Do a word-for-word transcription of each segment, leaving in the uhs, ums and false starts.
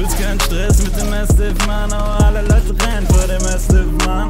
willst keinen Stress mit dem Mastiff, Mann. Oh, alle Leute rennen vor dem Mastiff, Mann.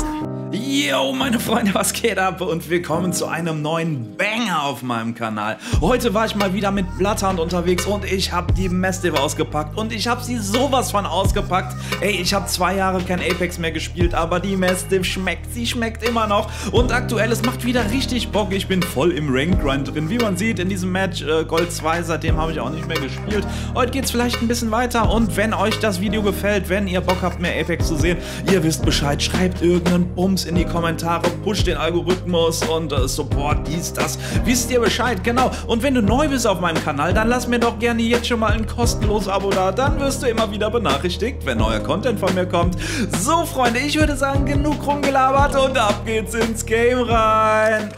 Yo, meine Freunde, was geht ab? Und willkommen zu einem neuen Banger auf meinem Kanal. Heute war ich mal wieder mit Bloodhound unterwegs und ich habe die Mastiff ausgepackt. Und ich habe sie sowas von ausgepackt. Ey, ich habe zwei Jahre kein Apex mehr gespielt, aber die Mastiff schmeckt. Sie schmeckt immer noch. Und aktuell, es macht wieder richtig Bock. Ich bin voll im Rank-Grind drin. Wie man sieht, in diesem Match äh, Gold zwei, seitdem habe ich auch nicht mehr gespielt. Heute geht es vielleicht ein bisschen weiter. Und wenn euch das Video gefällt, wenn ihr Bock habt, mehr Apex zu sehen, ihr wisst Bescheid, schreibt irgendeinen Bums in die Kommentare, pusht den Algorithmus und äh, Support, dies, das. Wisst ihr Bescheid, genau. Und wenn du neu bist auf meinem Kanal, dann lass mir doch gerne jetzt schon mal ein kostenloses Abo da. Dann wirst du immer wieder benachrichtigt, wenn neuer Content von mir kommt. So, Freunde, ich würde sagen, genug rumgelabert und ab geht's ins Game rein.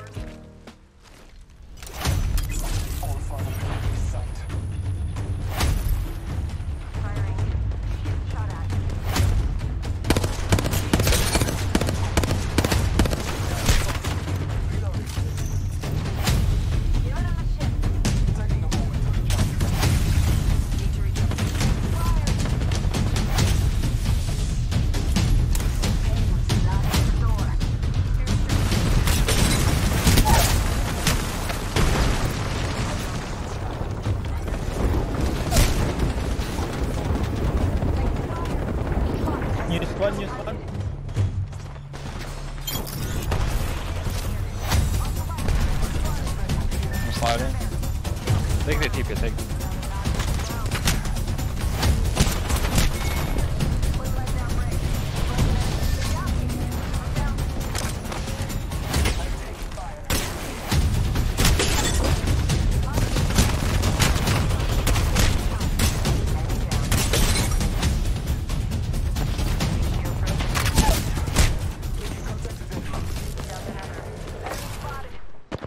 Take the T P, take the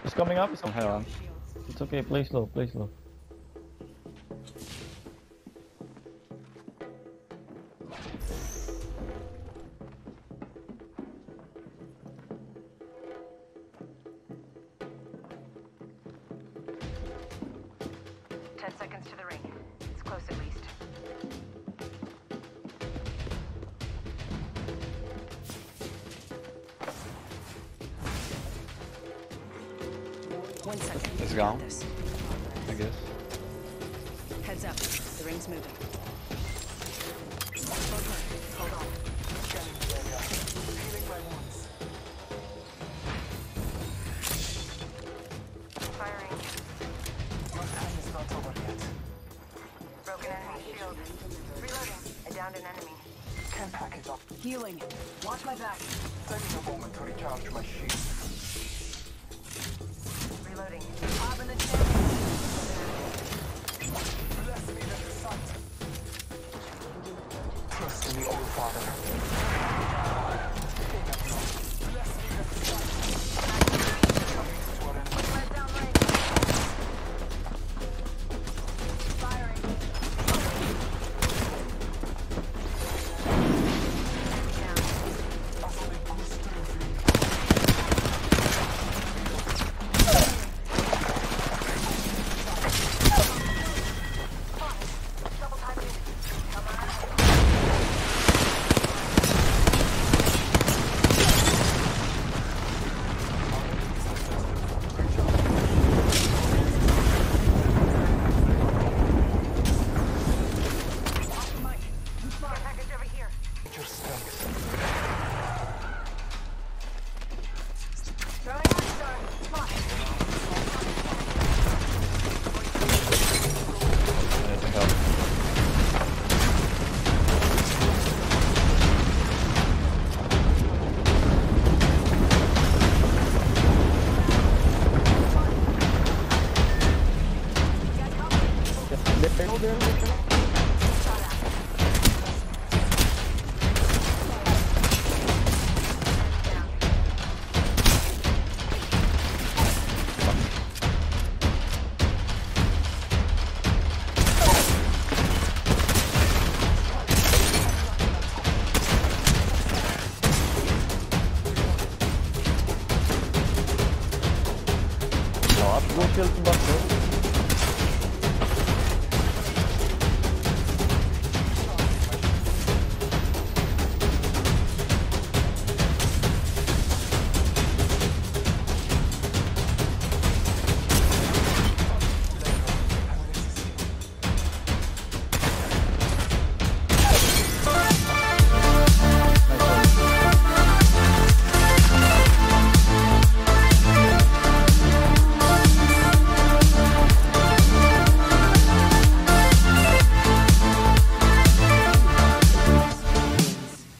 He's coming up, he's coming up. It's okay, play slow, play slow. Ten seconds to the ring. It's close at least. One second. Let's go. I guess. Heads up. The ring's moving. Hold on. Firing. One time is not over yet. Broken enemy shield. Reloading. I downed an enemy. Can't pack it up. Healing. Watch my back. Taking a moment to recharge my shield. Reloading. I'm in the chest. Bless me that sight. Trust in me, old father. Bless me that I'll kill him.